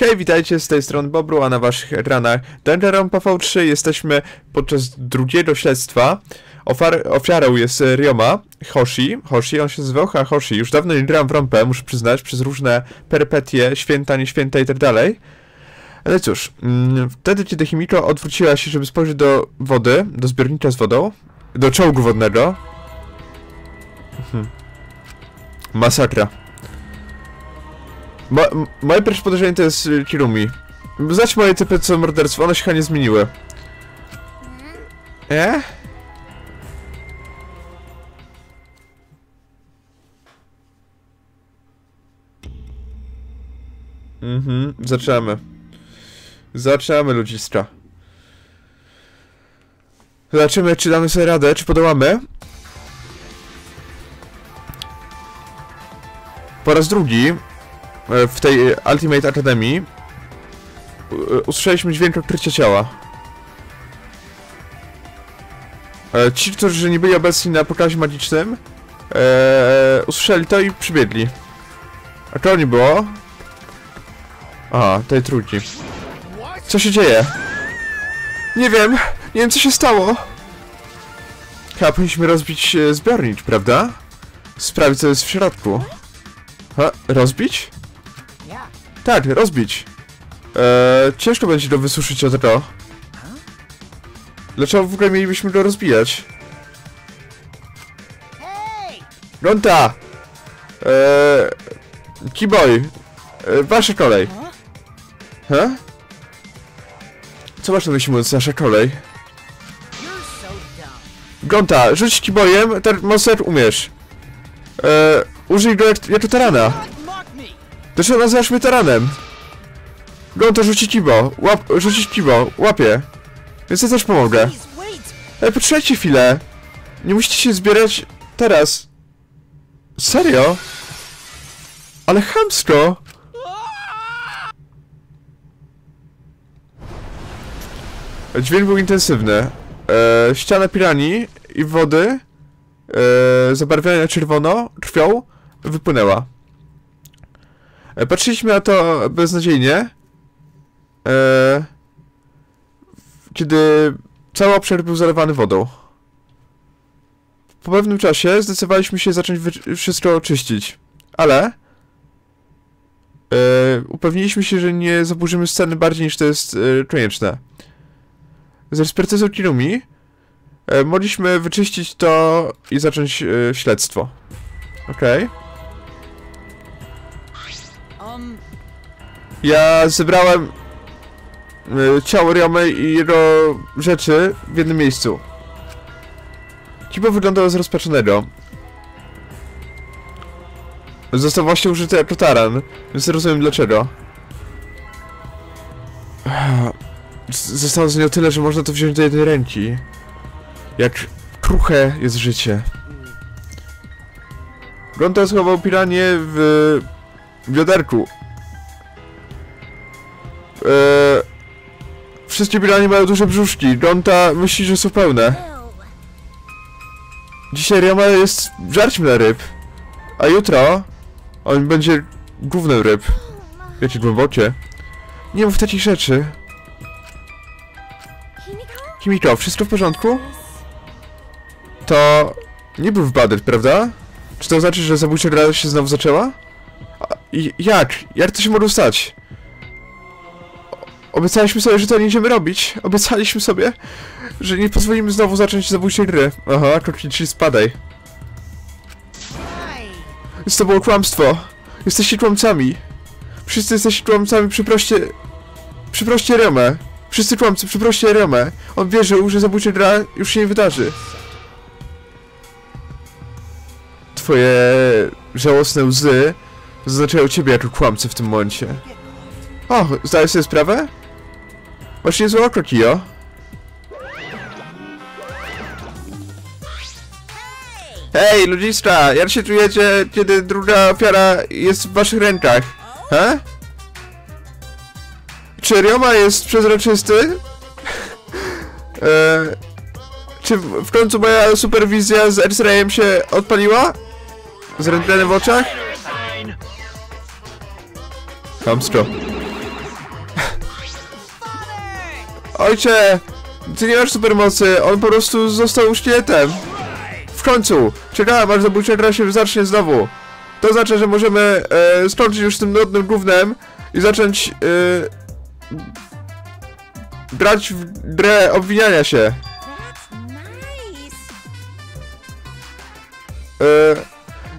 Hej, witajcie, z tej strony Bobru, a na waszych ranach Danganronpa V3 jesteśmy podczas drugiego śledztwa. Ofiarą jest Ryoma Hoshi, on się nazywał Hoshi. Już dawno nie grałem w rompę, muszę przyznać, przez różne perypetie, święta, nieświęta i tak dalej. Ale cóż, wtedy kiedy Himiko odwróciła się, żeby spojrzeć do wody, do zbiornika z wodą, do czołgu wodnego. Masakra. Moje pierwsze podejrzenie to jest Kirumi. Znać moje typy co morderstwo, one się chyba nie zmieniły. Zaczynamy. Zaczynamy, ludziska. Zobaczymy, czy damy sobie radę, czy podołamy. Po raz drugi w tej Ultimate Academy usłyszeliśmy dźwięk odkrycia ciała. Ci, którzy nie byli obecni na pokazie magicznym, usłyszeli to i przybiegli. A kogo nie było? A, tej trójki. Co się dzieje? Nie wiem co się stało. Chyba powinniśmy rozbić zbiornik, prawda? Sprawdzić co jest w środku. Ha, rozbić? Tak, rozbić. Ciężko będzie go wysuszyć od tego. Dlaczego w ogóle mielibyśmy go rozbijać? Gonta! Kibo! Wasza kolej! Ha? Co masz na myśli mówiąc, nasza kolej? Gonta, rzuć kibojem, ten monster umiesz. Użyj go jako tarana. Dlaczego nazywasz mnie taranem? Gonta, rzuci kibo, łapie. Więc ja też pomogę. Ale poczekajcie chwilę. Nie musicie się zbierać teraz. Serio? Ale chamsko! Dźwięk był intensywny. Ściana piranii i wody zabarwiona na czerwono krwią wypłynęła. Patrzyliśmy na to beznadziejnie, kiedy cały obszar był zalewany wodą. Po pewnym czasie zdecydowaliśmy się zacząć wszystko czyścić, ale upewniliśmy się, że nie zaburzymy sceny bardziej niż to jest konieczne. Z ekspertyzą Kirumi mogliśmy wyczyścić to i zacząć śledztwo. Okej. Ja zebrałem ciało Ryomy i jego rzeczy w jednym miejscu. Kibo wyglądał zrozpaczonego. Został właśnie użyty jako taran, więc rozumiem dlaczego. Zostało z nią tyle, że można to wziąć do jednej ręki. Jak kruche jest życie. Gonta schował piranie w bioderku. Wszystkie piranie mają duże brzuszki. Gonta myśli, że są pełne. Dzisiaj Ryoma jest żarciem dla ryb. A jutro on będzie głównym ryb. Wiecie, głębokie. Nie mów takich rzeczy. Himiko, wszystko w porządku? To nie był wypadek, prawda? Czy to znaczy, że zabójcza gra się znowu zaczęła? Jak? Jak to się może stać? Obiecaliśmy sobie, że to nie będziemy robić. Obiecaliśmy sobie, że nie pozwolimy znowu zacząć zabójczej gry. Aha, Kokichi, spadaj. To było kłamstwo. Jesteście kłamcami. Wszyscy jesteście kłamcami, przeproście... Przeproście Ryomę. Wszyscy kłamcy, przeproście Ryomę. On wierzył, że zabójcze gra już się nie wydarzy. Twoje żałosne łzy zaznaczają ciebie jako kłamcę w tym momencie. O, zdajesz sobie sprawę? Masz niezłe oko, Kiyo. Hej, ludziska, jak się czujecie, kiedy druga ofiara jest w waszych rękach? He? Czy Ryoma jest przezroczysty? Czy w końcu moja superwizja z X-rayem się odpaliła? Z rentgenem w oczach? Chamsko. Ojcze, ty nie masz supermocy, on po prostu został szkieletem. W końcu, czekałem aż zabójcza się zacznie znowu. To znaczy, że możemy skończyć już z tym nudnym gównem i zacząć brać w grę obwiniania się.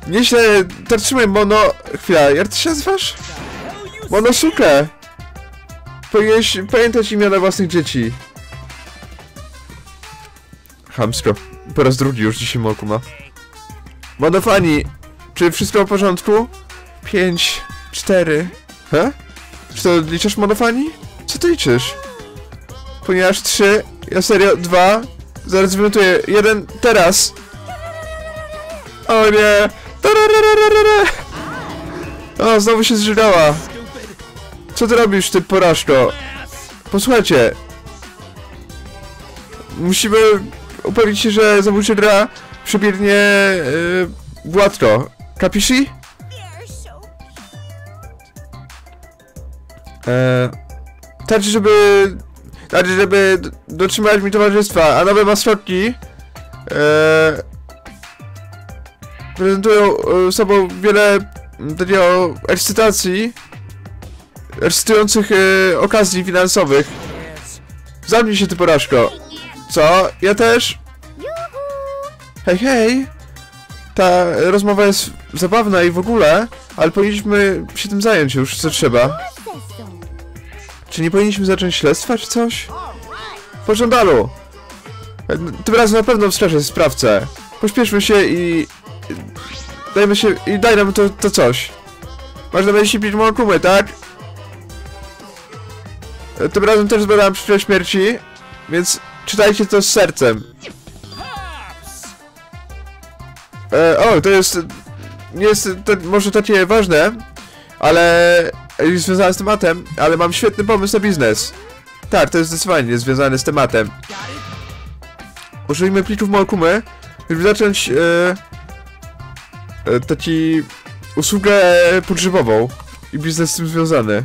Nieźle, zatrzymaj Mono... Chwila, jak ty się nazywasz? Monosuke! Powinieneś pamiętać imiona własnych dzieci. Hamsko. Po raz drugi już dzisiaj Monokuma. Monophanie, czy wszystko w porządku? 5, 4... He? Czy to liczysz Monophanie? Co ty liczysz? Ponieważ 3... Ja serio, 2... Zaraz wymontuję 1... Teraz! O nie! O, znowu się zżygała. Co ty robisz, ty porażko? Posłuchajcie. Musimy upewnić się, że zabójczy dra przebiegnie gładko. Kapishi? Tarczy, żeby dotrzymać mi towarzystwa, a nowe maskotki prezentują sobą wiele takiego ekscytujących okazji finansowych. Zamknij się, ty porażko. Co? Ja też? Hej, hej! Ta rozmowa jest zabawna i w ogóle, ale powinniśmy się tym zająć już, co trzeba. Czy nie powinniśmy zacząć śledztwa, czy coś? Po żądalu! Tym razem na pewno wskażę sprawcę. Pośpieszmy się i... Dajmy się... i daj nam to coś. Masz na myśli pić Monokumę, tak? Tym razem też zbadałem przyczyny śmierci, więc czytajcie to z sercem. O, to jest... nie jest może takie ważne, ale... związane z tematem, ale mam świetny pomysł na biznes. Tak, to jest zdecydowanie związane z tematem. Użyjmy plików Monokumy, żeby zacząć... taki... usługę podżywową i biznes z tym związany.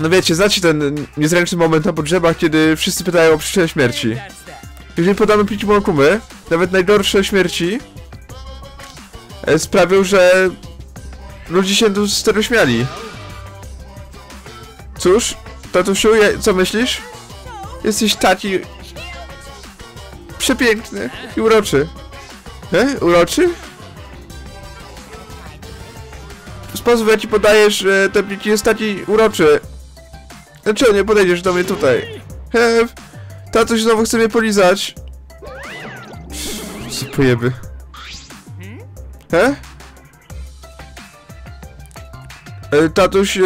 No wiecie, znacie ten niezręczny moment na podgrzebach, kiedy wszyscy pytają o przyczynę śmierci. Jeżeli podamy pliki Monokumy, nawet najgorsze śmierci sprawią, że ludzie się tu z tego śmiali. Cóż, tatusiu, co myślisz? Jesteś taki... przepiękny i uroczy. Uroczy? Sposób, w jaki podajesz te pliki, jest taki uroczy. Dlaczego nie podejdziesz do mnie tutaj? Tatuś znowu chce mnie polizać. Co pojeby. Tatuś...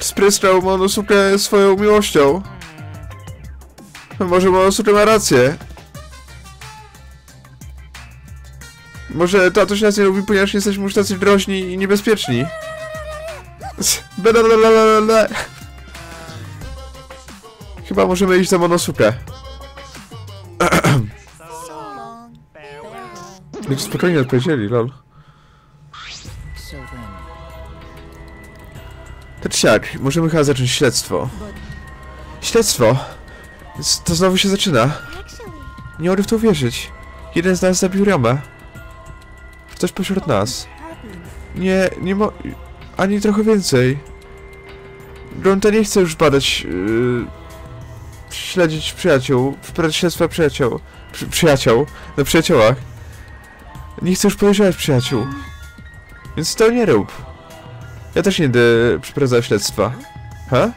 spryskał Monosuke swoją miłością. Może Monosuke ma rację. Może tatuś nas nie lubi, ponieważ jesteśmy już tacy groźni i niebezpieczni. Chyba możemy iść za Monosuke. Jak spokojnie odpowiedzieli, lol. Tak siak, możemy chyba zacząć śledztwo. Śledztwo? To znowu się zaczyna. Nie mogę w to uwierzyć. Jeden z nas zabił Ryomę. Ktoś pośród nas. Nie mo... ani trochę więcej. Gonta nie chce już badać... śledzić przyjaciół. Śledztwa przyjaciół. Przyjaciół. Na przyjaciołach. Nie chcę już podejrzewać przyjaciół. Więc to nie rób. Ja też nie będę przeprowadzał śledztwa. Ha?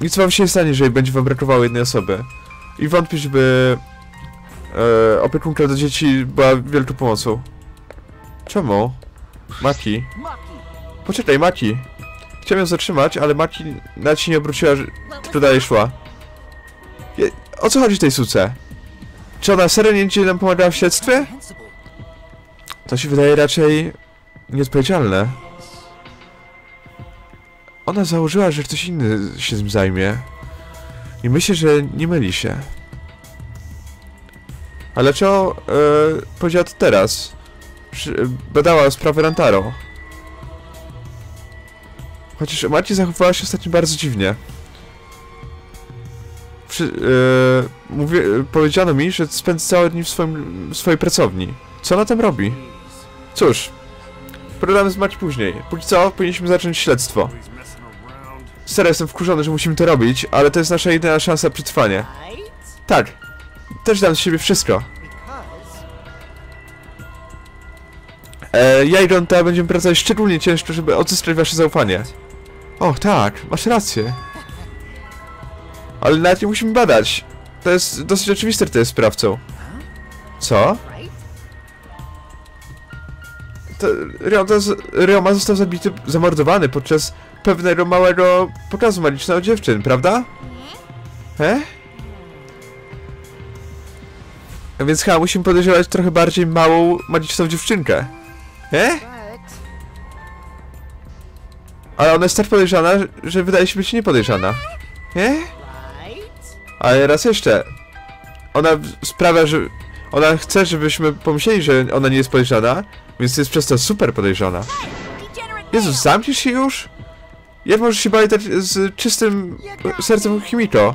Nic wam się nie stanie, jeżeli będzie wam brakowało jednej osoby. I wątpię, żeby opiekunka dla dzieci była wielką pomocą. Czemu? Maki. Poczekaj, Maki. Chciałem ją zatrzymać, ale Maki na ci nie obróciła, że tylko dalej szła. O co chodzi w tej suce? Czy ona serio nie nam pomagała w śledztwie? To się wydaje raczej nieodpowiedzialne. Ona założyła, że ktoś inny się tym zajmie. I myślę, że nie myli się. Ale co powiedziała to teraz? badała sprawy Rantaro. Chociaż Maki zachowywała się ostatnio bardzo dziwnie. Powiedziano mi, że spędzi całe dni w swojej pracowni. Co ona tam robi? Cóż, pogadamy z Maki później. Póki co, powinniśmy zacząć śledztwo. Serio, jestem wkurzony, że musimy to robić, ale to jest nasza jedyna szansa na przetrwanie. Tak, też dam z siebie wszystko. Ja i Gonta będziemy pracować szczególnie ciężko, żeby odzyskać wasze zaufanie. O, tak, masz rację. Ale nawet nie musimy badać. To jest dosyć oczywiste, kto jest sprawcą. Co? Ryoma został zamordowany podczas pewnego małego pokazu magicznego dziewczyn, prawda? Więc chyba musimy podejrzewać trochę bardziej małą magiczną dziewczynkę. Ale ona jest tak podejrzana, że wydaje się być niepodejrzana. Ale raz jeszcze. Ona sprawia, że... Ona chce, żebyśmy pomyśleli, że ona nie jest podejrzana, więc jest przez to super podejrzana. Jezus, zamknij się już? Jak możesz się bawić z czystym sercem Himiko?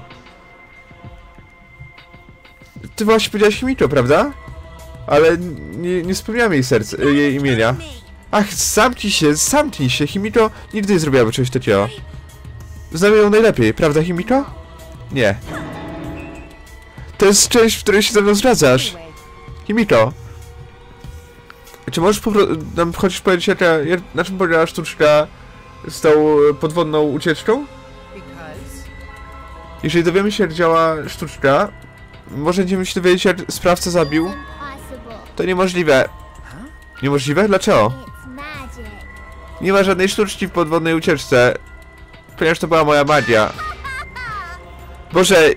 Ty właśnie powiedziałeś Himiko, prawda? Ale nie wspomniałem jej imienia. Ach, zamknij się, Himiko nigdy nie zrobiłaby czegoś takiego. Znam ją najlepiej, prawda Himiko? Nie. To jest część, w której się ze mną zdradzasz. Himiko. Czy możesz nam chociaż powiedzieć, na czym polegała sztuczka z tą podwodną ucieczką? Jeżeli dowiemy się, jak działa sztuczka, może będziemy się dowiedzieć, jak sprawca zabił. To niemożliwe. Niemożliwe? Dlaczego? Nie ma żadnej sztuczki w podwodnej ucieczce, ponieważ to była moja magia. Boże,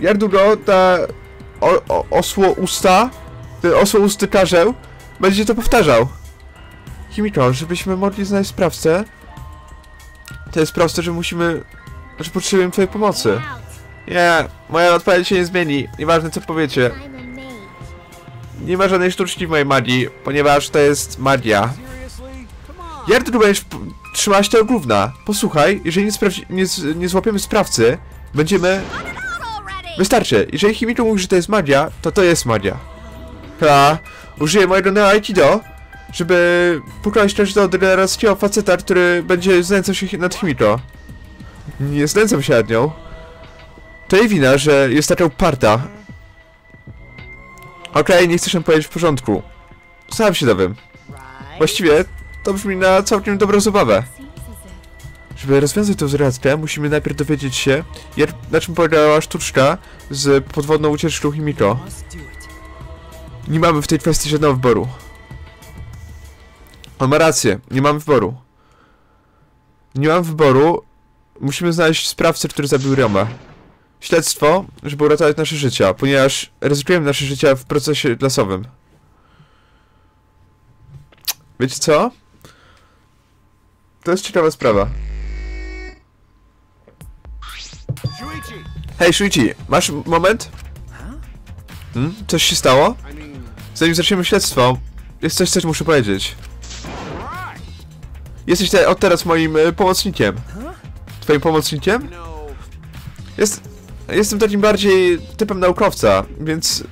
jak długo ta osło usty karzeł będzie to powtarzał? Himiko, żebyśmy mogli znaleźć sprawcę, to jest proste, że potrzebujemy twojej pomocy. Nie, moja odpowiedź się nie zmieni, nieważne co powiecie. Nie ma żadnej sztuczki w mojej magii, ponieważ to jest magia. Jak długo będziesz trzymać tego gówna? Posłuchaj, jeżeli nie złapiemy sprawcy, będziemy... Wystarczy, jeżeli Himiko mówi, że to jest magia, to to jest magia. Ha, użyję mojego neo aikido, żeby pokonać też do degenerackiego faceta, który będzie znęcał się nad Himiko. Nie znęcam się nad nią. To jej wina, że jest taka uparta. Okej, nie chcesz nam powiedzieć w porządku. Sam się dowiem. Właściwie to brzmi na całkiem dobrą zabawę. Żeby rozwiązać tę zagadkę, musimy najpierw dowiedzieć się, na czym polegała sztuczka z podwodną ucieczką Himiko. Nie mamy w tej kwestii żadnego wyboru. On ma rację, nie mamy wyboru. Nie mamy wyboru, musimy znaleźć sprawcę, który zabił Ryomę. Śledztwo, żeby uratować nasze życia, ponieważ ryzykujemy nasze życia w procesie lasowym. Wiecie co? To jest ciekawa sprawa. Hej, Shuichi, masz moment? Coś się stało? Zanim zaczniemy śledztwo, jest coś, co muszę powiedzieć. Jesteś od teraz moim pomocnikiem. Twoim pomocnikiem? Jestem takim bardziej typem naukowca, więc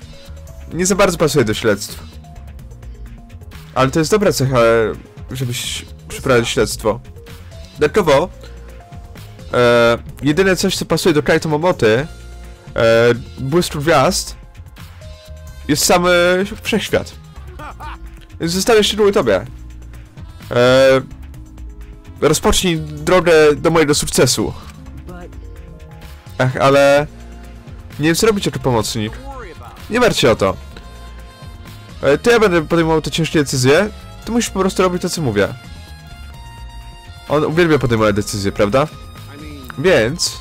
nie za bardzo pasuje do śledztw. Ale to jest dobra cecha, żebyś przeprowadzić śledztwo. Dodatkowo, jedyne coś, co pasuje do Kaito Momoty, błysku gwiazd, jest sam wszechświat. Więc zostawię szczegóły tobie. Rozpocznij drogę do mojego sukcesu. Ach, ale... Nie wiem, co robić jako pomocnik. Nie martw się o to. To ja będę podejmował te ciężkie decyzje. Ty musisz po prostu robić to, co mówię. On uwielbia podejmować decyzje, prawda? Więc...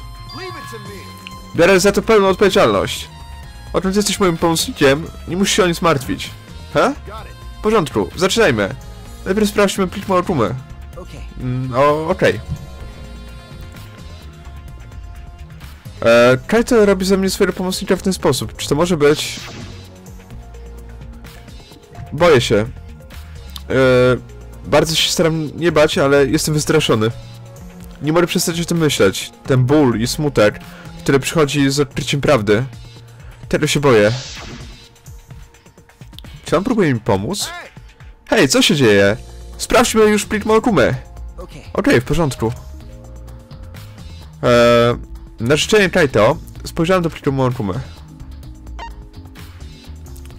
Biorę za to pełną odpowiedzialność. Odkąd jesteś moim pomocnikiem, nie musisz się o nic martwić. W porządku, zaczynajmy. Najpierw sprawdźmy plik Monokumy. Okej. Kaito robi ze mnie swojego pomocnika w ten sposób. Czy to może być... Boję się. Bardzo się staram nie bać, ale jestem wystraszony. Nie mogę przestać o tym myśleć. Ten ból i smutek, który przychodzi z odkryciem prawdy. Tego się boję. Czy on próbuje mi pomóc? Hej, co się dzieje? Sprawdźmy już plik Monokumy. Okej, w porządku. Na życzenie Kaito spojrzałem do pliku Monokumy.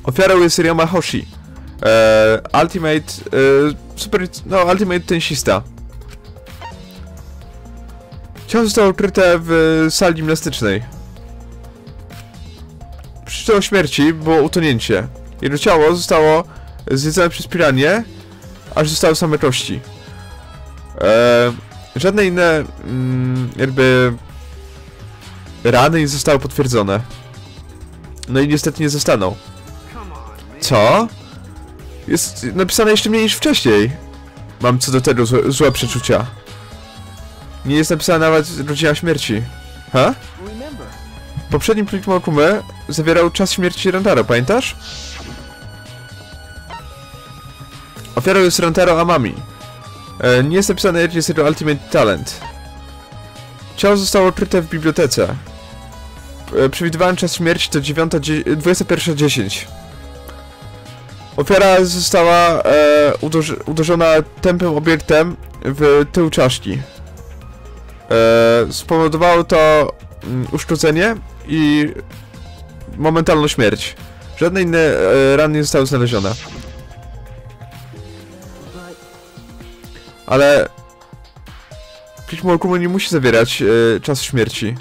Ofiarą jest Ryoma Hoshi. Ultimate tenisista. Ciało zostało ukryte w sali gimnastycznej. Przyczyną śmierci było utonięcie. Jego ciało zostało zjedzone przez piranie, aż zostały same kości. Żadne inne rany nie zostały potwierdzone. No i niestety nie zostaną. Co? Jest napisane jeszcze mniej niż wcześniej. Mam co do tego złe przeczucia. Nie jest napisana nawet rodzina śmierci. Ha? Poprzedni plik Monokumy zawierał czas śmierci Rantaro, pamiętasz? Ofiarą jest Rantaro Amami. Nie jest napisane, jaki jest jego Ultimate Talent. Ciało zostało odkryte w bibliotece. Przewidywany czas śmierci to 21:10. Ofiara została uderzona tępym obiektem w tył czaszki. Spowodowało to uszkodzenie i momentalną śmierć. Żadne inne rany nie zostały znalezione. Ale plik Monokuma nie musi zawierać czasu śmierci.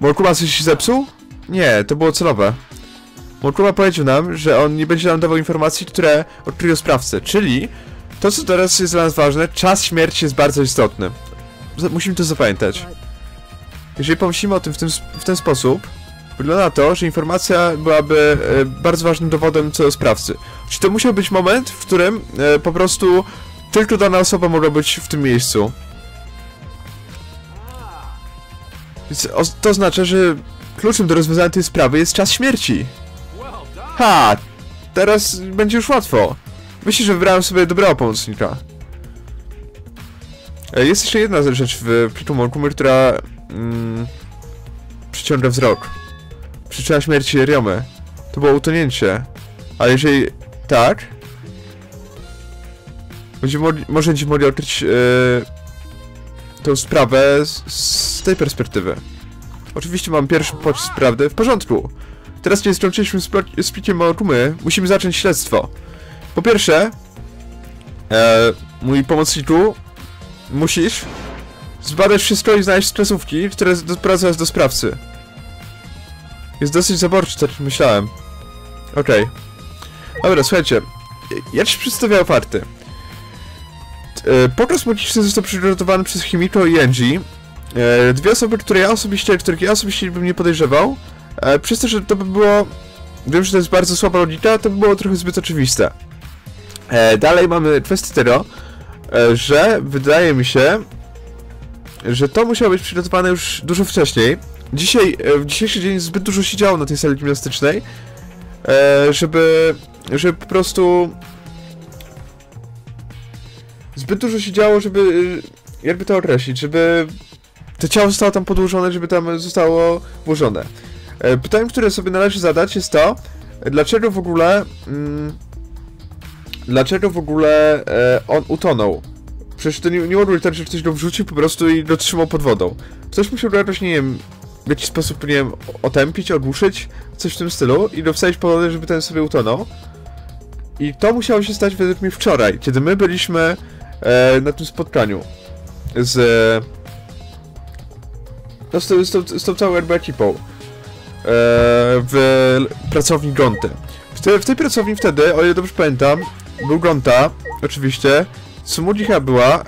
Monokuma coś się zepsuł? Nie, to było celowe. Monokuma powiedział nam, że on nie będzie nam dawał informacji, które odkryją sprawcę. Czyli to, co teraz jest dla nas ważne, czas śmierci jest bardzo istotny. Musimy to zapamiętać. Jeżeli pomyślimy o tym w ten sposób, wygląda na to, że informacja byłaby bardzo ważnym dowodem co do sprawcy. Czy to musiał być moment, w którym po prostu tylko dana osoba mogła być w tym miejscu. Więc to oznacza, że kluczem do rozwiązania tej sprawy jest czas śmierci. Ha! Teraz będzie już łatwo. Myślę, że wybrałem sobie dobrego pomocnika. Jest jeszcze jedna rzecz w pliku Monokumy, która przyciąga wzrok. Przyczyna śmierci Ryomy. To było utonięcie. Ale jeżeli tak, będziemy mogli odkryć tę sprawę z tej perspektywy. Oczywiście mam pierwszy pocisk prawdy. W porządku. Teraz, kiedy skończyliśmy z plikiem Monokumy, musimy zacząć śledztwo. Po pierwsze, mój pomocniku, musisz zbadać wszystko i znaleźć wskazówki, które doprowadzają do sprawcy. Jest dosyć zaborczy, tak myślałem. Okej. Dobra, słuchajcie. Ja ci przedstawiałem farty. Pokaz muzyczny został przygotowany przez Himiko i Angie. Dwie osoby, których ja osobiście bym nie podejrzewał. Przez to, że to by było... Wiem, że to jest bardzo słaba logika, to by było trochę zbyt oczywiste. Dalej mamy kwestię tego, że wydaje mi się, że to musiało być przygotowane już dużo wcześniej. W dzisiejszy dzień zbyt dużo się działo na tej sali gimnastycznej, żeby po prostu... Zbyt dużo się działo, żeby... Jakby to określić, żeby... To ciało zostało tam podłożone, żeby tam zostało włożone. Pytanie, które sobie należy zadać, jest to, dlaczego w ogóle... on utonął? Przecież to nie mogło być tak, że ktoś go wrzucił po prostu i go trzymał pod wodą. Ktoś musiał go jakoś, nie wiem, w jakiś sposób, nie wiem, otępić, ogłuszyć, coś w tym stylu i go wsadzić pod wodę, żeby ten sobie utonął. I to musiało się stać według mnie wczoraj, kiedy my byliśmy na tym spotkaniu z tą całą ekipą w pracowni Gonty. W tej pracowni wtedy, o ile dobrze pamiętam, był Gonta, oczywiście, Tsumugi chyba była,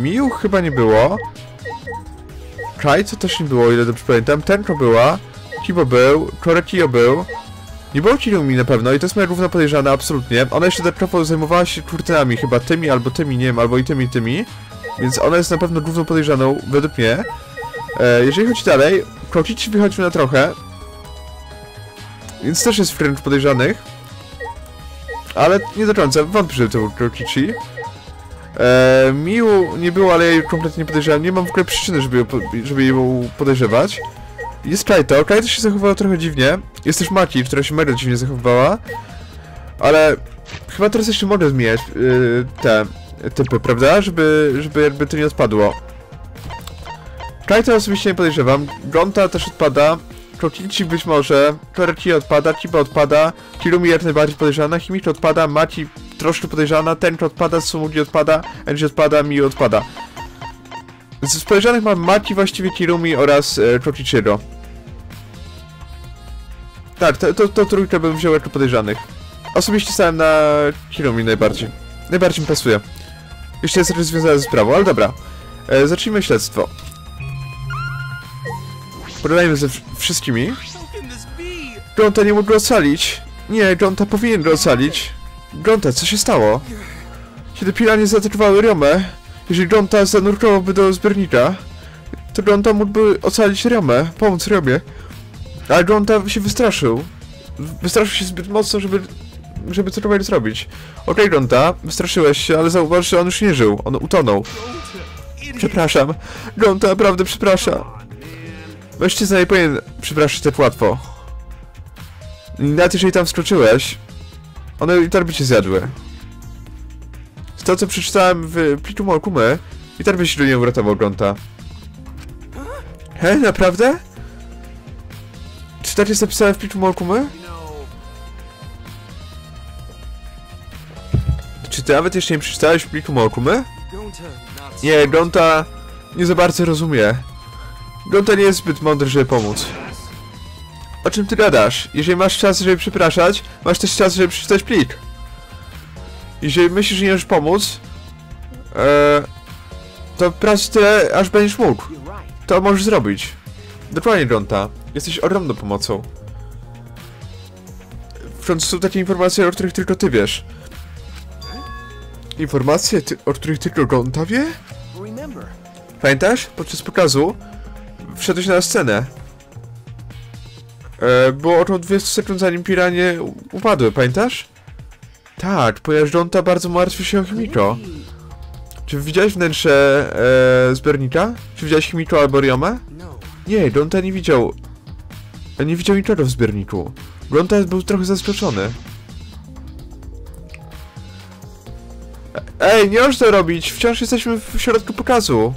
Miu chyba nie było, Kaito też nie było, o ile dobrze pamiętam, Tenko była, Kibo był, Kiyo był, nie było Kirumi na pewno i to jest moja główna podejrzana, absolutnie. Ona jeszcze dodatkowo zajmowała się kurtynami, chyba tymi, nie wiem, albo i tymi, więc ona jest na pewno główną podejrzaną, według mnie. Jeżeli chodzi dalej, Kokichi wychodził na trochę, więc też jest w kręgu podejrzanych. Ale nie do końca, wątpię, że to był Kokichi. Miu nie było, ale ja jej kompletnie nie podejrzewałem. Nie mam w ogóle przyczyny, żeby ją podejrzewać. Jest Kaito. Kaito się zachowała trochę dziwnie. Jest też Maki, która się mega dziwnie zachowywała. Ale chyba teraz jeszcze mogę zmieniać te typy, prawda? Żeby jakby to nie odpadło. Kaito osobiście nie podejrzewam. Gonta też odpada. Kokichi być może. Kokichi odpada. Kibo odpada. Kirumi jak najbardziej podejrzana. Himiko odpada. Maki troszkę podejrzana. Tenko odpada. Tsumugi odpada. Angie odpada. Miu odpada. Z podejrzanych mam Maki, właściwie Kirumi oraz Kokichiego. Tak, to trójkę bym wziął jako podejrzanych. Osobiście stałem na Kirumi najbardziej. Najbardziej mi pasuje. Jeszcze jest coś związane ze sprawą, ale dobra. Zacznijmy śledztwo. Pogadajmy ze wszystkimi. Gonta nie mógł go ocalić. Nie, Gonta powinien go ocalić. Gonta, co się stało? Kiedy piranie zaatakowały Ryomę, jeżeli Gonta zanurkowałby do zbiornika, to Gonta mógłby ocalić Ryomę, pomóc Ryomie. Ale Gonta się wystraszył. Wystraszył się zbyt mocno, żeby cokolwiek zrobić. Okej, Gonta, wystraszyłeś się, ale zauważ, że on już nie żył. On utonął. Przepraszam. Gonta naprawdę przepraszam. Mężczyzna nie powinien przepraszać tak łatwo. Nawet jeżeli tam skoczyłeś, one i tarby cię zjadły. Z to, co przeczytałem w pliku Monokumy, i tarby się nie uratował Gonta. He, naprawdę? Czy tak jest napisane w pliku Monokumy? Czy ty nawet jeszcze nie przeczytałeś pliku Monokumy? Nie, Gonta nie za bardzo rozumie. Gonta nie jest zbyt mądry, żeby pomóc. O czym ty gadasz? Jeżeli masz czas, żeby przepraszać, masz też czas, żeby przeczytać plik. Jeżeli myślisz, że nie możesz pomóc, to pracuj tyle, aż będziesz mógł. To możesz zrobić. Dokładnie, Gonta. Jesteś ogromną pomocą. W końcu są takie informacje, o których tylko ty wiesz. Informacje, o których tylko Gonta wie? Pamiętasz? Podczas pokazu wszedłeś na scenę. Było około 20 sekund, zanim piranie upadły, pamiętasz? Tak, ponieważ Gonta bardzo martwi się o Himiko. Czy widziałeś wnętrze zbiornika? Czy widziałeś Himiko albo Ryomę? Nie, Gonta nie widział. Nie widział niczego w zbiorniku. Gonta był trochę zaskoczony. Ej, nie możesz to robić! Wciąż jesteśmy w środku pokazu.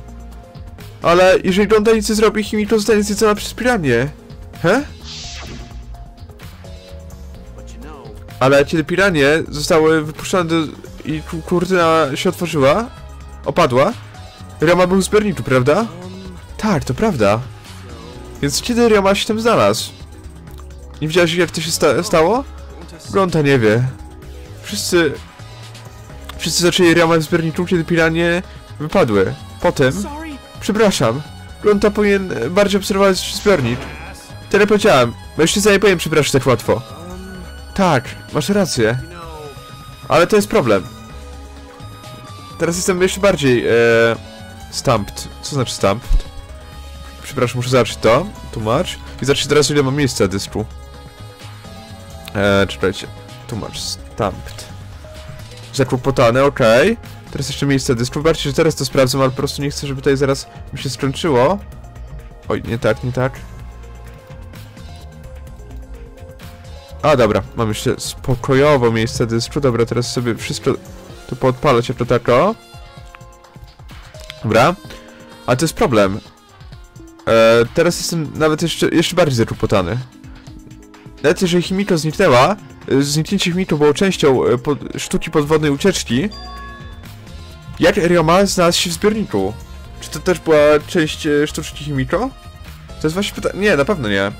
Ale jeżeli Gonta nic nie zrobi, Himiko zostanie zjedzona przez piranie. He? Ale kiedy piranie zostały wypuszczone i kurtyna się otworzyła, opadła, Ryoma był w zbiorniku, prawda? Tak, to prawda. Więc kiedy Ryoma się tam znalazł? Nie widziałeś, jak to się stało? Gonta nie wie. Wszyscy zaczęli Ryomę w zbiorniku, kiedy piranie wypadły. Potem... Przepraszam. Gonta powinien bardziej obserwować zbiornik. Tyle powiedziałem. Mężczyzna nie powinien przepraszać tak łatwo. Tak, masz rację. Ale to jest problem. Teraz jestem jeszcze bardziej... stumped. Co znaczy stumped? Przepraszam, muszę zacząć to. Tłumacz. I zacznij teraz, ile mam miejsca dysku. Czekajcie. Tłumacz. Stumped. Zakłopotane, okej. Teraz jeszcze miejsce dysku. Bardziej, że teraz to sprawdzam, ale po prostu nie chcę, żeby tutaj zaraz mi się skończyło. Oj, nie tak, nie tak. A dobra, mam jeszcze spokojowo miejsce dysku. Dobra, teraz sobie wszystko to poodpalać jako tako. Dobra. A to jest problem. Teraz jestem nawet jeszcze bardziej zakłopotany. Nawet jeżeli Himiko zniknęła, zniknięcie Himiko było częścią sztuki podwodnej ucieczki. Jak Ryoma znalazł się w zbiorniku? Czy to też była część sztuczki Himiko? To jest właśnie pytanie. Nie, na pewno nie.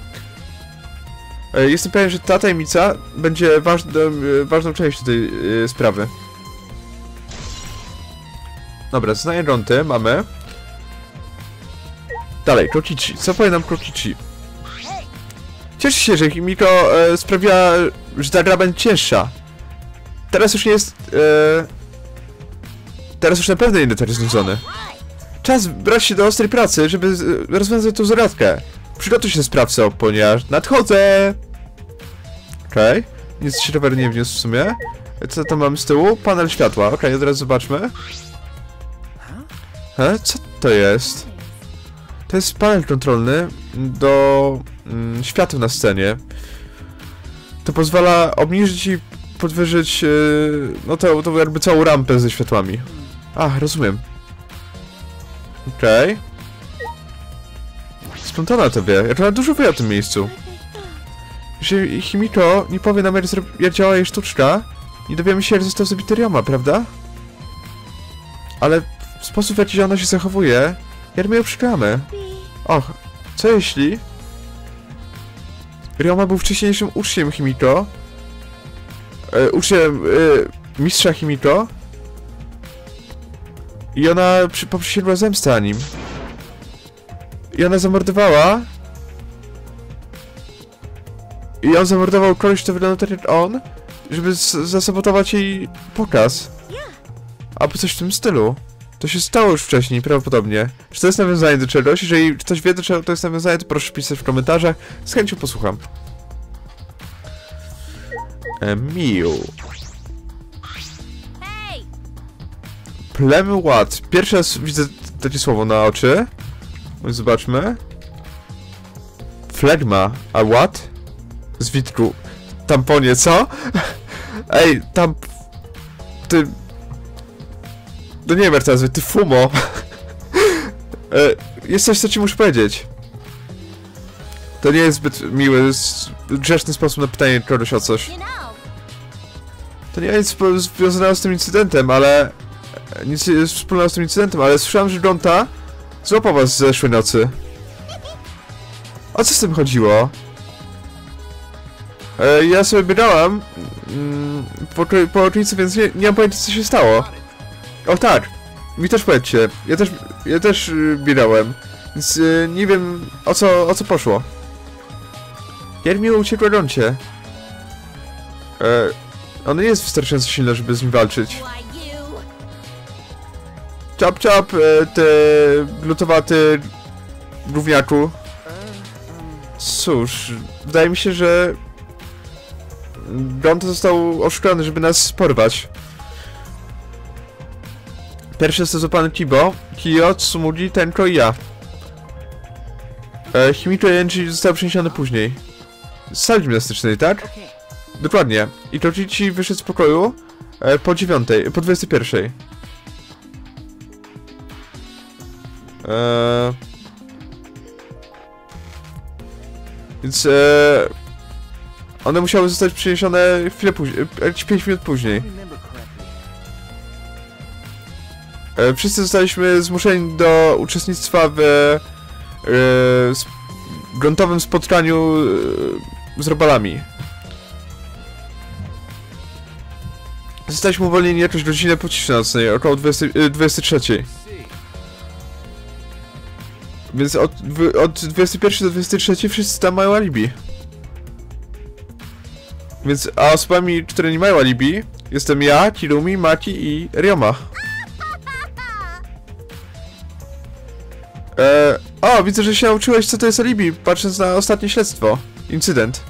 Jestem pewien, że ta tajemnica będzie ważną częścią tej sprawy. Dobra, zeznanie Gonty mamy. Dalej, Kokichi. Co powie nam Kokichi? Cieszę się, że Himiko sprawiła, że ta gra będzie cięższa. Teraz już nie jest... Teraz już na pewno nie jest znudzony. Czas brać się do ostrej pracy, żeby rozwiązać tą zagadkę. Przygotuj się, sprawco, ponieważ nadchodzę! Okej, nic ciekawego nie wniósł w sumie. Co tam mam z tyłu? Panel światła. Okej, od razu zobaczmy. Co to jest? To jest panel kontrolny do światła na scenie. To pozwala obniżyć i podwyżyć no to jakby całą rampę ze światłami. Ach, rozumiem. Okej. Skąd ona to wie? Jak ona dużo wie o tym miejscu. Jeżeli Himiko nie powie nam, jak działa jej sztuczka, nie dowiemy się, jak został zabity Ryoma, prawda? Ale w sposób, w jaki ona się zachowuje, jak my ją przegramy. Och, co jeśli... Ryoma był wcześniejszym uczniem Himiko. Mistrza Himiko. I ona poprosiła zemstę na nim. I ona zamordowała. I on zamordował koleś, kto wyglądał tak jak on, żeby zasabotować jej pokaz. Albo coś w tym stylu. To się stało już wcześniej, prawdopodobnie. Czy to jest nawiązanie do czegoś? Jeżeli ktoś wie, do czego to jest nawiązanie, to proszę pisać w komentarzach. Z chęcią posłucham. Miu. Plemy ład. Pierwszy raz widzę takie słowo na oczy. Zobaczmy. Flegma. A ład? Zwitku. Tamponie, co? Ej, tam... Ty... No nie wiem jak teraz, ty fumo. Jest coś, co ci muszę powiedzieć. To nie jest zbyt miły, grzeczny sposób na pytanie kogoś o coś. To nie jest związane z tym incydentem, ale... Nic nie jest wspólnego z tym incydentem, ale słyszałem, że Gonta złapał was z zeszłej nocy. O co z tym chodziło? Ja sobie biegałam po okolicy, więc nie mam pojęcia, co się stało. O tak, mi też powiedzcie, ja też biegałem, więc nie wiem o co poszło. Jak miło uciekła Goncie. Ona nie jest wystarczająco silna, żeby z nim walczyć. Czap czap, ty glutowaty gówniaku. Cóż, wydaje mi się, że... Gonta został oszukany, żeby nas porwać. Pierwszy jest złapany Kibo, Kiyo, Tsumugi, Tenko i ja. Himiko i Angie zostały przeniesione później. Z sali gimnastycznej, tak? Dokładnie. I Kokichi wyszedł z pokoju po 9, po 21. Więc... One musiały zostać przeniesione chwilę później, 5 minut później. Wszyscy zostaliśmy zmuszeni do uczestnictwa w gruntowym spotkaniu z robalami. Zostaliśmy uwolnieni jakoś godzinę po ciszy nocnej, około 23. Więc od 21 do 23 wszyscy tam mają alibi. Więc, a osobami, które nie mają alibi, jestem ja, Kirumi, Maki i Ryoma. O, widzę, że się nauczyłeś, co to jest alibi, patrząc na ostatnie śledztwo. Incydent.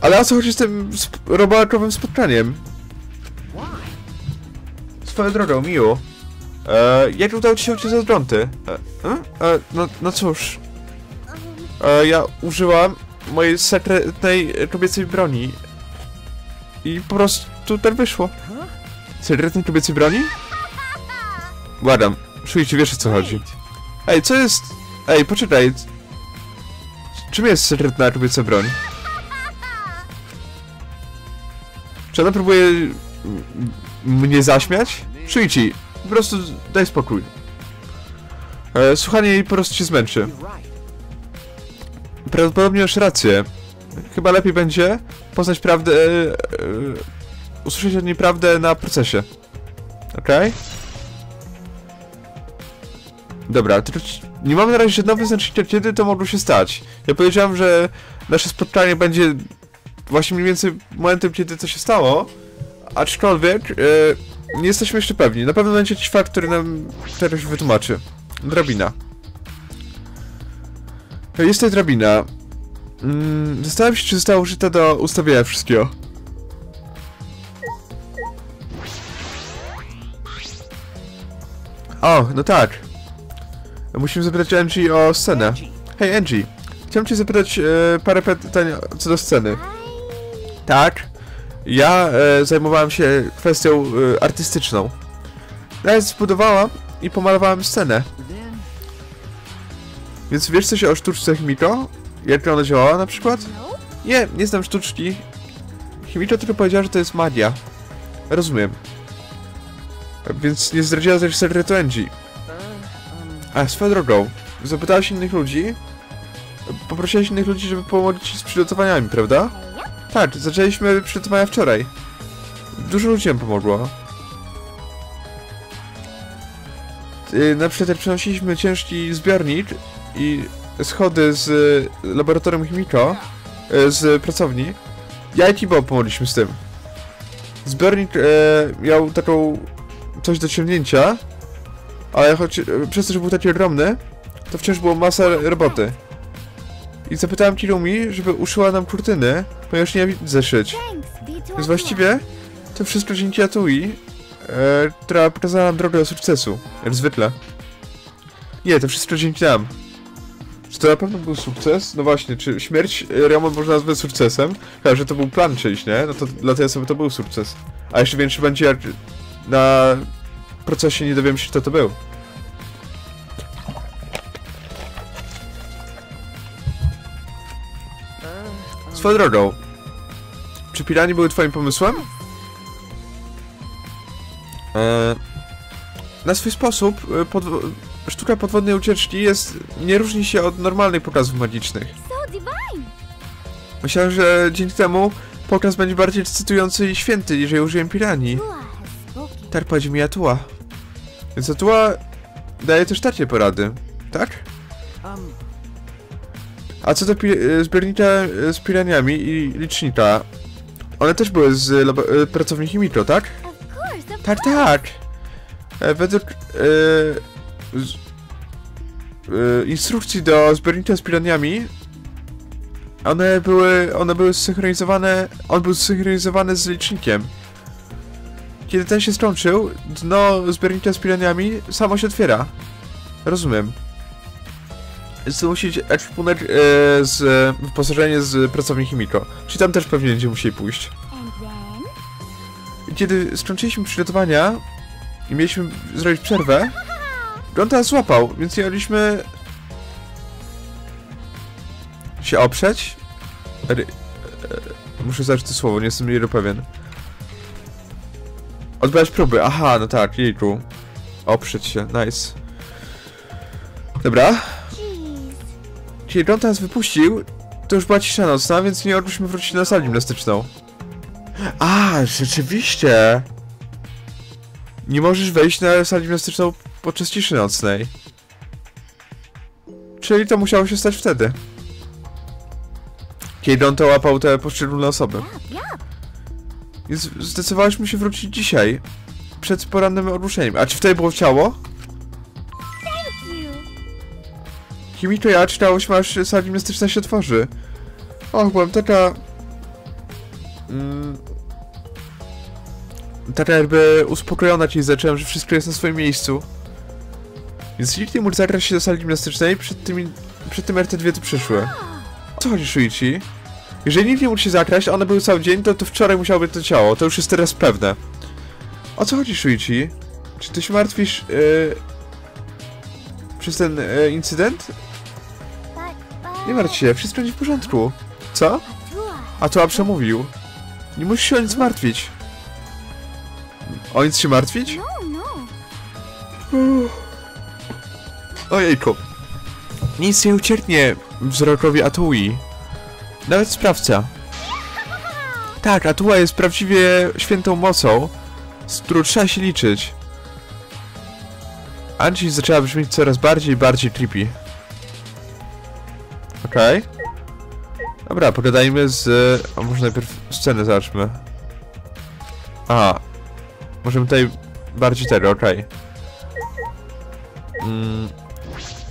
Ale o co chodzi z tym robalakowym spotkaniem? Swoją drogą, Miu. Jak udało ci się uciec od Gonty? No cóż. Ja użyłam... mojej sekretnej kobiecej broni. I po prostu tak wyszło. Sekretnej kobiecej broni? Błagam, Shuichi, wiesz o co chodzi. Ej, co jest... Ej, poczekaj. Czym jest sekretna kobieca broń? Czy ona próbuje... mnie zaśmiać? Shuichi, po prostu daj spokój. Słuchanie jej po prostu się zmęczy. Prawdopodobnie masz rację. Chyba lepiej będzie poznać prawdę... usłyszeć od niej prawdę na procesie. Okej? Dobra, tylko nie mamy na razie żadnego wyznaczenia, kiedy to mogło się stać. Ja powiedziałem, że nasze spotkanie będzie właśnie mniej więcej momentem, kiedy to się stało. Aczkolwiek nie jesteśmy jeszcze pewni. Na pewno będzie jakiś fakt, który nam teraz wytłumaczy. Drabina. Jest tutaj drabina. Zastanawiam się, czy została użyta do ustawienia wszystkiego. O, no tak. Musimy zapytać Angie o scenę. Hej Angie, chciałem cię zapytać parę pytań co do sceny. Tak, ja zajmowałem się kwestią artystyczną. Nawet zbudowałam i pomalowałam scenę. Więc wiesz coś o sztuczce Himiko? Jak ona działała na przykład? Nie, nie znam sztuczki. Himiko tylko powiedziała, że to jest magia. Rozumiem. Więc nie zdradziła też sekretu Angie. A swoją drogą, zapytałaś innych ludzi? Poprosiłaś innych ludzi, żeby pomogli ci z przygotowaniami, prawda? Tak, zaczęliśmy przygotowania wczoraj. Dużo ludzi nam pomogło. Na przykład przenosiliśmy ciężki zbiornik i schody z laboratorium Himiko, z pracowni. Ja i Kibo pomogliśmy z tym. Zbiornik miał taką coś do ciągnięcia, ale choć przez to, że był taki ogromny, to wciąż było masa roboty. I zapytałem Kirumi, żeby uszyła nam kurtyny, ponieważ nie widzę szyć. Więc właściwie to wszystko dzięki Atui, która pokazała nam drogę do sukcesu, jak zwykle. Nie, to wszystko dzięki nam. Czy to na pewno był sukces? No właśnie, czy śmierć Ryoma można nazwać sukcesem? Chyba, że to był plan czyjś, nie? No to dlatego sobie to był sukces. A jeszcze większy będzie jak na procesie nie dowiem się, kto to był. Swoją drogą, czy piranie były twoim pomysłem? Na swój sposób sztuka podwodnej ucieczki nie różni się od normalnych pokazów magicznych. Myślałem, że dzięki temu pokaz będzie bardziej ekscytujący i święty, jeżeli użyję piranii. Tak powiedzi mi Atua. Więc Atua daje też takie porady, tak? A co do zbiornika z piraniami i licznika? One też były z pracowni Himiko, tak? Tak, tak! Według instrukcji do zbiornika z piraniami one były zsynchronizowane. On był zsynchronizowany z licznikiem. Kiedy ten się skończył, dno zbiornika z piraniami samo się otwiera. Rozumiem. Zmusić ekwipunek wyposażenie z pracowni Himiko. Czyli tam też pewnie będzie musieli pójść. Kiedy skończyliśmy przygotowania i mieliśmy zrobić przerwę, Gonta złapał, więc nie mogliśmy się oprzeć. Muszę znać to słowo, nie jestem jej pewien. Odbrać próby, aha, no tak, jejku. Oprzeć się, nice. Dobra. Kiedy Gonta nas wypuścił, to już była cisza nocna, więc nie mogliśmy wrócić na salę gimnastyczną. A, rzeczywiście! Nie możesz wejść na salę gimnastyczną podczas ciszy nocnej. Czyli to musiało się stać wtedy. Kiedy on to łapał te poszczególne osoby. Więc zdecydowaliśmy się wrócić dzisiaj. Przed porannym ogłoszeniem. A czy wtedy było ciało? Himiko, ja czytałyśmy, aż sala gimnastyczna się otworzy. Och, byłam taka... Taka jakby uspokojona, czyli zacząłem, że wszystko jest na swoim miejscu. Więc nikt nie mógł zagrać się do sali gimnastycznej przed tym jak te dwie tu przyszły. Co chodzi, Shuichi? Jeżeli nikt nie mógł się zagrać, a one były cały dzień, to wczoraj musiało być to ciało. To już jest teraz pewne. O co chodzi, Shuichi? Czy ty się martwisz przez ten incydent? Nie martw się, wszystko będzie w porządku. Co? Atua przemówił. Nie musisz się o nic martwić. O nic się martwić? Ojejku. Nic nie ucierpnie wzrokowi Atui. Nawet sprawca. Tak, Atua jest prawdziwie świętą mocą, z którą trzeba się liczyć. Angie zaczęła brzmieć coraz bardziej i bardziej creepy. Okej. Dobra, pogadajmy z... A może najpierw scenę zobaczmy. Aha. Możemy tutaj bardziej tego, okej.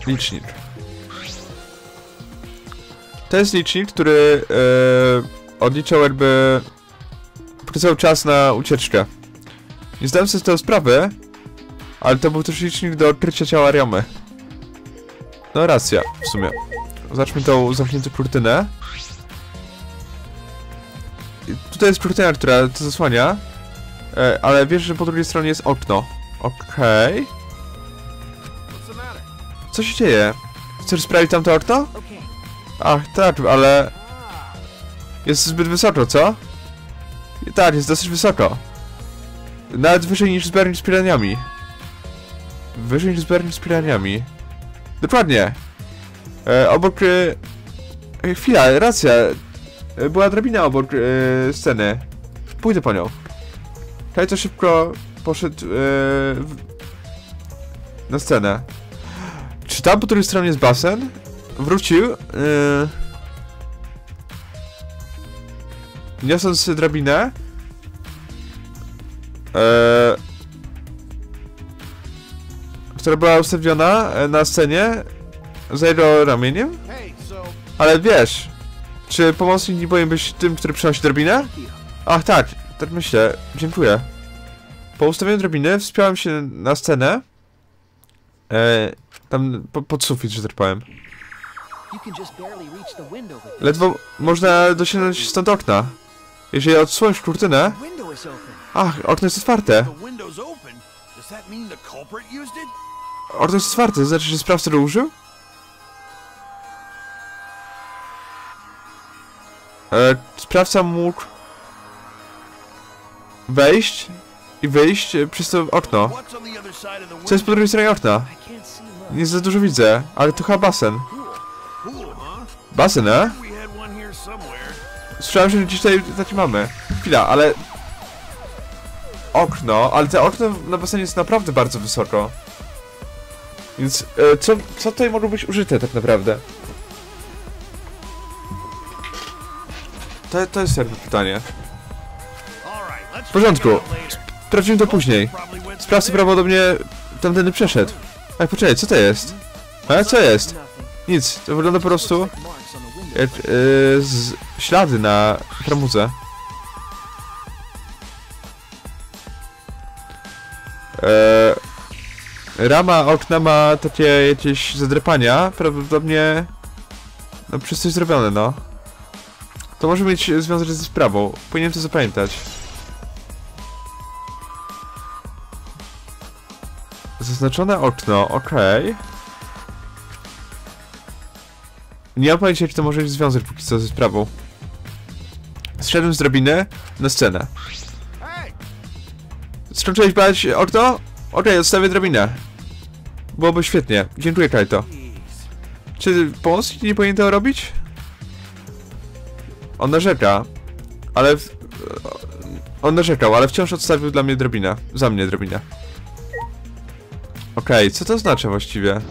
Licznik. To jest licznik, który odliczał jakby... pokazał czas na ucieczkę. Nie zdałem sobie z tego sprawy, Ale to był też licznik do odkrycia ciała Ryomy. No racja, w sumie. Zacznijmy tą zamkniętą kurtynę. Tutaj jest kurtyna, która to zasłania. Ale wiesz, że po drugiej stronie jest okno. Okej. Co się dzieje? Chcesz sprawdzić tamto okno? Ach, tak, ale... Jest zbyt wysoko, co? Tak, jest dosyć wysoko. Nawet wyżej niż zbiornik z piraniami. Wyżej niż zbiornik z piraniami. Dokładnie. Obok... Chwila, racja. Była drabina obok sceny. Pójdę po nią. Kaito szybko poszedł na scenę. Czy tam po drugiej stronie jest basen? Wrócił. Niosąc drabinę. Która była ustawiona na scenie za jego ramieniem. Ale wiesz, czy pomocnik nie powinien być tym, który przynosi drabinę? Ach tak, tak myślę. Dziękuję. Po ustawieniu drabiny wspiąłem się na scenę. Tam pod sufit, że tak powiem. Ledwo można dosięgnąć stąd okna. Jeżeli odsłonisz kurtynę... Ach, okno jest otwarte. Okno jest otwarte, znaczy, że sprawca go użył? Sprawca mógł... wejść i wyjść przez to okno. Co jest po drugiej stronie okna? Nie za dużo widzę, ale to chyba basen. Basen, e? Słyszałem, że dzisiaj taki mamy. Chwila, ale... Okno, ale te okno na basenie jest naprawdę bardzo wysoko. Więc co tutaj mogło być użyte tak naprawdę? To jest jakby pytanie. W porządku. Sprawdzimy to później. Sprawca prawdopodobnie tamtędy przeszedł. Ej, poczekaj, co to jest? A co jest? Nic, to wygląda po prostu jak ślady na framudze. Rama okna ma takie jakieś zadrepania, prawdopodobnie no, przez coś zrobione, no. To może mieć związek ze sprawą, powinienem to zapamiętać. Zaznaczone okno, okej. Nie mam pojęcia, czy to może mieć związek póki co ze sprawą. Zszedłem z drabiny na scenę. Skończyłeś badać okno? Okej, odstawię drabinę. Byłoby świetnie. Dziękuję, Kaito. Czy pomocnik nie powinien tego robić? On narzeka, ale... On narzekał, ale wciąż odstawił dla mnie drabinę. Za mnie drabinę. Okej, co to znaczy właściwie?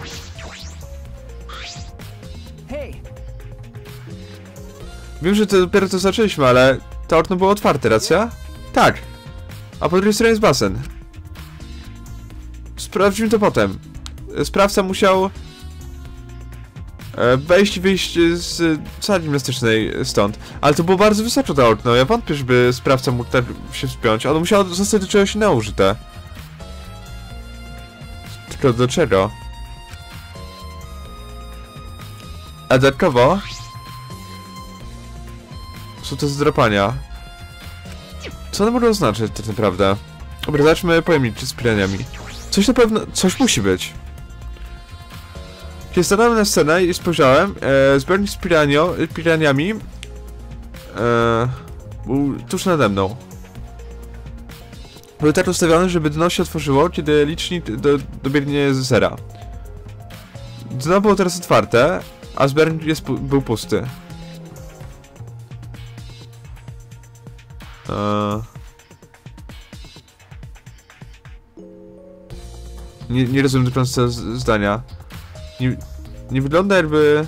Wiem, że to dopiero to zaczęliśmy, ale to okno było otwarte, racja? Tak! A po drugiej stronie jest basen. Sprawdźmy to potem. Sprawca musiał... wejść i wyjść z sali gimnastycznej stąd. Ale to było bardzo wysoko to okno, ja wątpię, żeby sprawca mógł tak się wspiąć. Ono musiało zostać do czegoś naużyte. Tylko do czego? A dodatkowo... Co to zdrapania? Co to może oznaczać tak naprawdę? Dobra, zacznijmy pojemniczy z piraniami. Coś na pewno... Coś musi być. Kiedy stanąłem na scenę i spojrzałem, zbiornik z piraniami był tuż nade mną. Był tak ustawiony, żeby dno się otworzyło, kiedy licznik dobiegnie z zera. Dno było teraz otwarte, a zbiornik był pusty. Nie rozumiem do końca zdania. Nie wygląda jakby...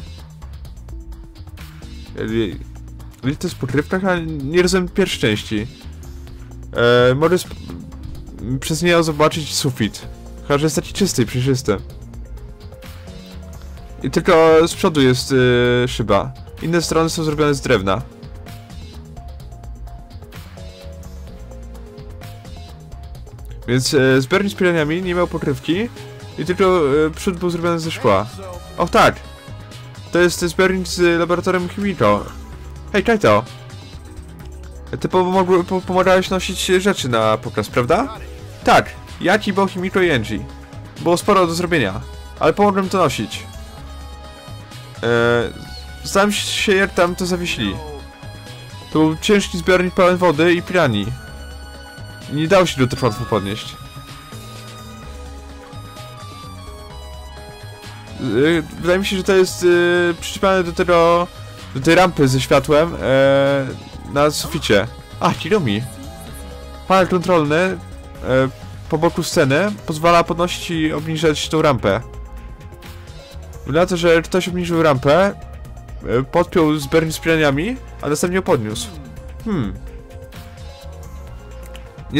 To jest pokrywkach, ale nie rozumiem pierwszej części. Może przez niego zobaczyć sufit. Chyba, że jest taki czysty i przejrzysty. I tylko z przodu jest szyba. Inne strony są zrobione z drewna. Więc zbiornik z piraniami nie miał pokrywki i tylko przód był zrobiony ze szkła. O tak! To jest zbiornik z laboratorium Himiko. Hej, Kaito! Ty pomagałeś nosić rzeczy na pokaz, prawda? Tak, ja, Kibo, Himiko i Angie. Było sporo do zrobienia, ale pomogłem to nosić. Sam się jak tam to zawiesili. To był ciężki zbiornik pełen wody i piranii. Nie dało się go tak łatwo podnieść. Wydaje mi się, że to jest przyczepiane do tego... do tej rampy ze światłem na suficie. A, Kirumi. Panel kontrolny po boku sceny pozwala podnosić i obniżać tą rampę. Wygląda na to, że ktoś obniżył rampę, podpiął zbiornik z piraniami, a następnie ją podniósł.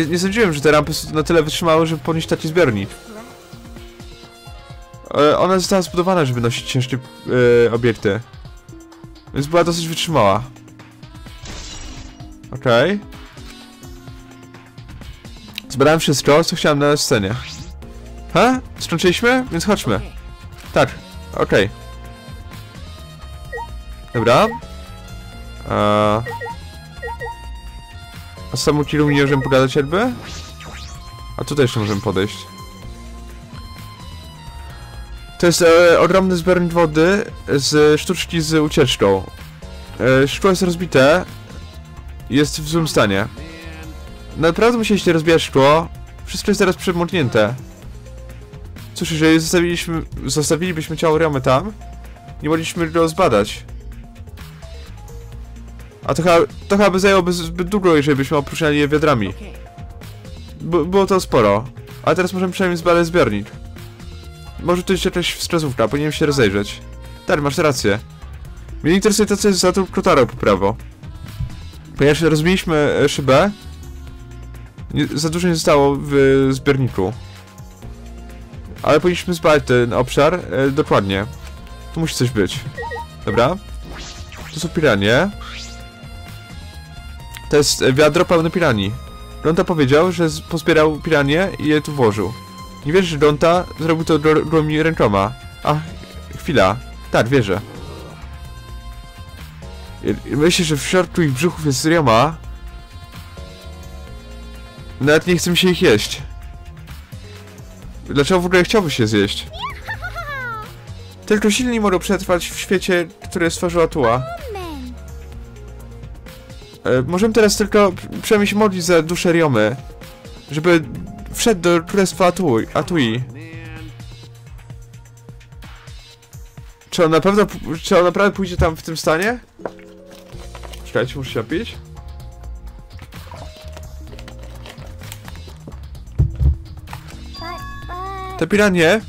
Nie sądziłem, że te rampy są na tyle wytrzymały, żeby podnieść taki zbiornik. Ona została zbudowana, żeby nosić ciężkie obiekty. Więc była dosyć wytrzymała. Okej. Zbadałem wszystko, co chciałem na scenie. Ha? Skończyliśmy? Więc chodźmy. Tak. Okej. Dobra. A z samą Kirumi nie możemy pogadać jakby? A tutaj jeszcze możemy podejść. To jest ogromny zbiornik wody z sztuczki z ucieczką. Szkło jest rozbite. Jest w złym stanie. Naprawdę musieliście rozbijać szkło. Wszystko jest teraz przemoknięte. Cóż, jeżeli zostawilibyśmy ciało Ryomy tam, nie mogliśmy go zbadać. A to chyba by zajęłoby zbyt długo, jeżeli byśmy opróżniali je wiadrami. Było to sporo. Ale teraz możemy przynajmniej zbadać zbiornik. Może tu jest jakaś wskazówka, powinienem się rozejrzeć. Tak, masz rację. Mnie interesuje to, co jest za tą Kotaro po prawo. Ponieważ rozbiliśmy szybę, za dużo nie zostało w zbiorniku. Ale powinniśmy zbadać ten obszar dokładnie. Tu musi coś być. Dobra. Tu są piranie. To jest wiadro pełne piranii. Gonta powiedział, że pozbierał piranie i je tu włożył. Nie wierzę, że Gonta zrobił to gołymi rękoma. Ach, chwila. Tak, wierzę. Myślę, że w środku ich brzuchów jest Ryoma. Nawet nie chce mi się ich jeść. Dlaczego w ogóle chciałby się zjeść? Tylko silni mogą przetrwać w świecie, który stworzyła Atua. Możemy teraz tylko przemyśl modlić za duszę Ryomy, żeby wszedł do królestwa Atui. Czy on naprawdę pójdzie tam w tym stanie? Czekajcie, muszę się napić. Te piranie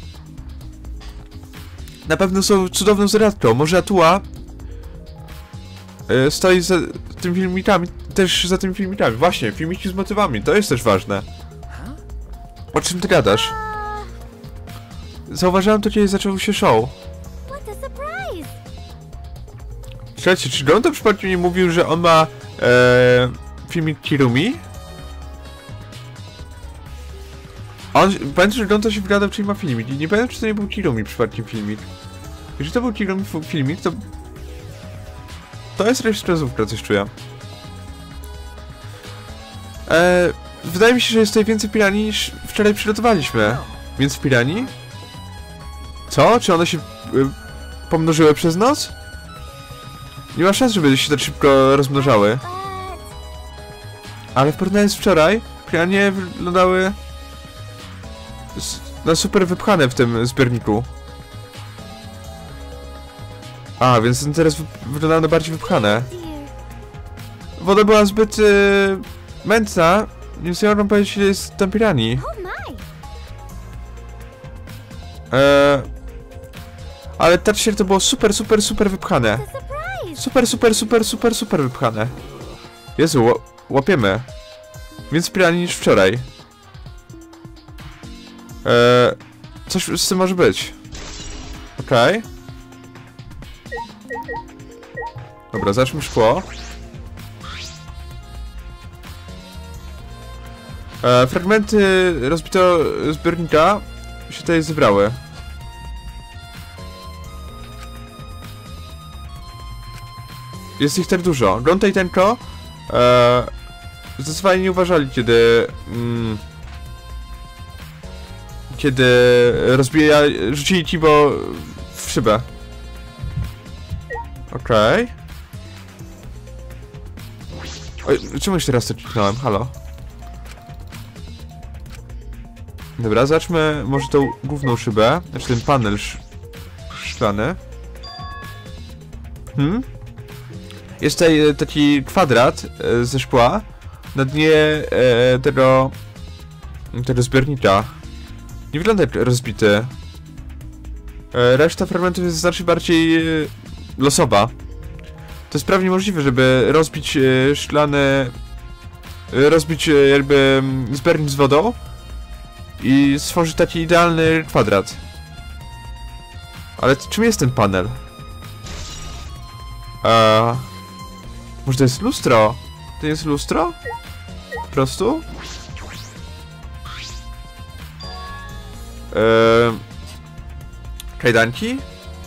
na pewno są cudowną zaradką. Może Atua stoi za tymi filmikami, Właśnie, filmiki z motywami, to jest też ważne. O czym ty gadasz? Zauważyłem to, kiedy zaczął się show. Słuchajcie, czy Gonta przypadkiem nie mówił, że on ma filmik Kirumi? Pamiętam, że Gonta się wygadał, czyli ma filmik. I nie pamiętam, czy to nie był Kirumi przypadkiem filmik. Jeżeli to był Kirumi filmik, to... to jest rejestrowówka, coś czuję. Wydaje mi się, że jest tutaj więcej piranii niż wczoraj przygotowaliśmy. Więc piranii? Co? Czy one się pomnożyły przez noc? Nie ma szans, żeby się tak szybko rozmnożały. Ale w porównaniu z wczoraj, piranie wyglądały na super wypchane w tym zbiorniku. A, więc ten teraz wygląda na bardziej wypchane. Woda była zbyt mętna. Nie mogę powiedzieć, ile jest tam piranii. Ale Tatcher to było super wypchane. Super wypchane. Jezu, łapiemy. Więcej piranii niż wczoraj. Coś z tym może być. Okej. Dobra, zacznijmy szkło. Fragmenty rozbitego zbiornika się tutaj zebrały. Jest ich tak dużo. Gonta i Tenko zdecydowanie nie uważali, kiedy rzucili Kibo w szybę. Okej. Oj, czemu jeszcze raz to kliknąłem? Halo? Dobra, zobaczmy może tą główną szybę, znaczy ten panel szklany. Jest tutaj taki kwadrat ze szkła na dnie tego zbiornika. Nie wygląda jak rozbity. Reszta fragmentów jest znacznie bardziej losowa. To jest prawie niemożliwe, żeby rozbić szklany... rozbić jakby zbiornik z wodą i stworzyć taki idealny kwadrat. Ale czym jest ten panel? Może to jest lustro? To jest lustro? Po prostu? Kajdanki?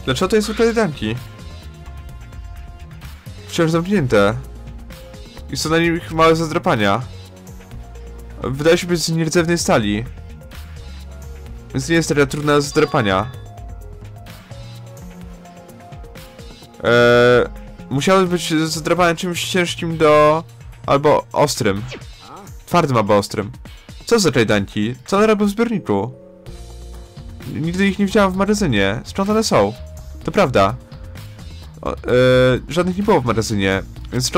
Dlaczego to jest kajdanki? Wciąż zamknięte. I są na nich małe zadrapania. Wydaje się być z nierdzewnej stali. Więc nie jest taka trudna do zadrapania. Musiały być zadrapane czymś ciężkim do... albo ostrym. Twardym albo ostrym. Co za kajdanki? Co one robią w zbiorniku? Nigdy ich nie widziałem w magazynie. Skąd one są? To prawda. Żadnych nie było w magazynie. Więc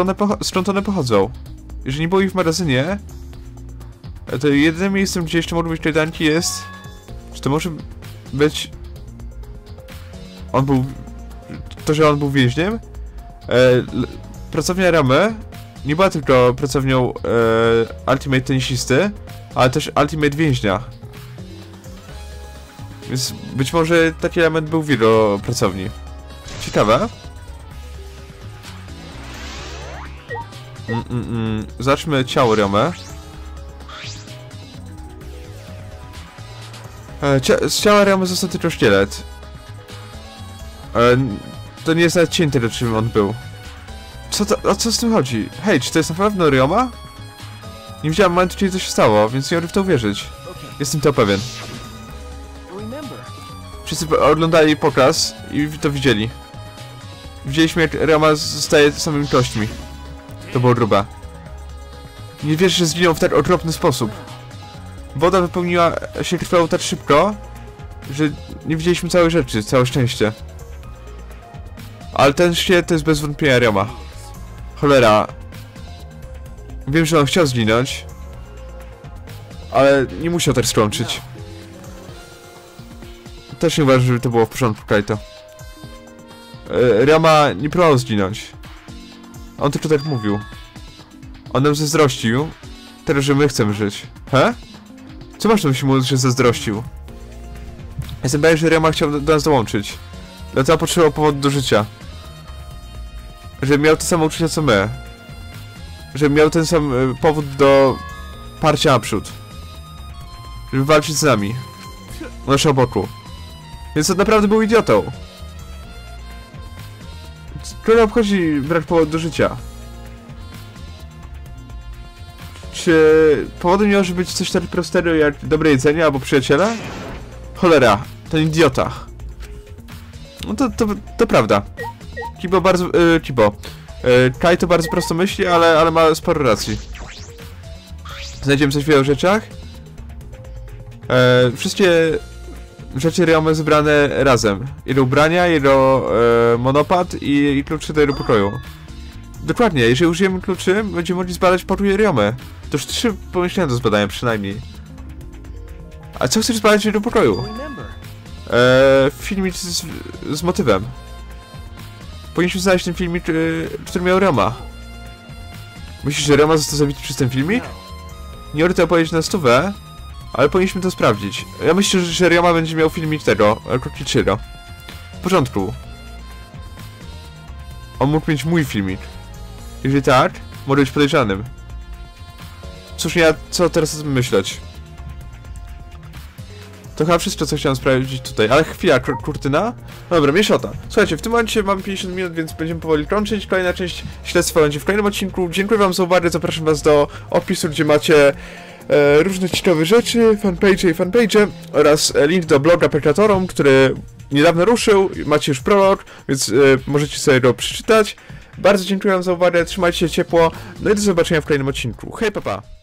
skąd one pochodzą? Jeżeli nie było ich w magazynie, to jedynym miejscem, gdzie jeszcze mogą być kajdanki jest... Czy to może być... On był... To, że on był więźniem? Pracownia Ramy nie była tylko pracownią Ultimate Tenisisty, ale też Ultimate Więźnia. Więc być może taki element był w wielu pracowni. Ciekawe. Zobaczmy ciało Ramy. Z ciała Ramy został tylko szkielet. To nie jest nawet cięte, do czym on był. Co to? O co z tym chodzi? Hej, czy to jest naprawdę Ryoma? Nie widziałem momentu, kiedy to się stało, więc nie mogę w to uwierzyć. Jestem to pewien. Wszyscy oglądali pokaz i to widzieli. Widzieliśmy, jak Ryoma zostaje samymi kośćmi. To było grube. Nie wierzę, że zginął w tak okropny sposób. Woda wypełniła się krwią tak szybko, że nie widzieliśmy całej rzeczy, całe szczęście. Ale ten szkielet to jest bez wątpienia Ryoma. Cholera. Wiem, że on chciał zginąć, ale nie musiał tak skończyć. Też nie uważam, żeby to było w porządku, Kaito. Ryoma nie próbował zginąć. On tylko tak mówił. On nam zazdrościł, teraz, że my chcemy żyć. He? Co masz na myśli, mówiąc, że zazdrościł? Jestem pewien, że Ryoma chciał do nas dołączyć. Dlatego potrzebował powodu do życia. Żeby miał te same uczucia co my. Żeby miał ten sam powód do parcia naprzód. Żeby walczyć z nami. Na naszym boku. Więc on naprawdę był idiotą. Kogo obchodzi brak powodu do życia? Czy powodem może być coś tak prostego jak dobre jedzenie albo przyjaciele? Cholera, ten idiota. No to prawda. Kibo bardzo... Kaito bardzo prosto myśli, ale ma sporo racji. Znajdziemy coś w wielu rzeczach. Wszystkie rzeczy Ryoma zebrane razem. Jego ubrania, jego monopad i klucze do jego pokoju. Dokładnie, jeżeli użyjemy kluczy, będziemy mogli zbadać pokój Ryoma. To już 3 pomieszczenia do zbadania przynajmniej. A co chcesz zbadać w jego pokoju? Filmik z motywem. Powinniśmy znaleźć ten filmik, który miał Ryoma. Myślisz, że Ryoma został zabity przez ten filmik? Nie mogę to opowiedzieć na 100, ale powinniśmy to sprawdzić. Ja myślę, że Ryoma będzie miał filmik tego, Kokichiego. W porządku. On mógł mieć mój filmik. Jeżeli tak, może być podejrzanym. Cóż, ja co teraz myśleć? To chyba wszystko, co chciałem sprawdzić tutaj, ale chwila, kurtyna? Dobra, mieszota. Słuchajcie, w tym momencie mamy 50 minut, więc będziemy powoli kończyć. Kolejna część śledztwa będzie w kolejnym odcinku. Dziękuję wam za uwagę, zapraszam was do opisu, gdzie macie różne ciekawe rzeczy, fanpage i fanpage, oraz link do bloga Pekratorom, który niedawno ruszył, macie już prolog, więc możecie sobie go przeczytać. Bardzo dziękuję wam za uwagę, trzymajcie się ciepło, no i do zobaczenia w kolejnym odcinku. Hej, pa, pa!